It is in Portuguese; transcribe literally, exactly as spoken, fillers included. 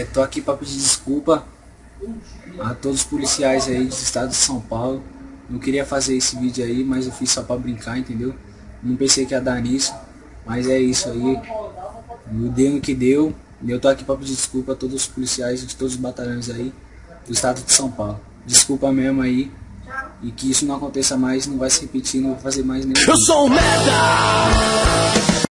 É, tô aqui para pedir desculpa a todos os policiais aí do estado de São Paulo. Não queria fazer esse vídeo aí, mas eu fiz só para brincar, entendeu? Não pensei que ia dar nisso, mas é isso aí. Eu dei no que deu. E eu tô aqui para pedir desculpa a todos os policiais de todos os batalhões aí do estado de São Paulo. Desculpa mesmo aí. E que isso não aconteça mais, não vai se repetir, não vai fazer mais nenhum. Eu sou um merda!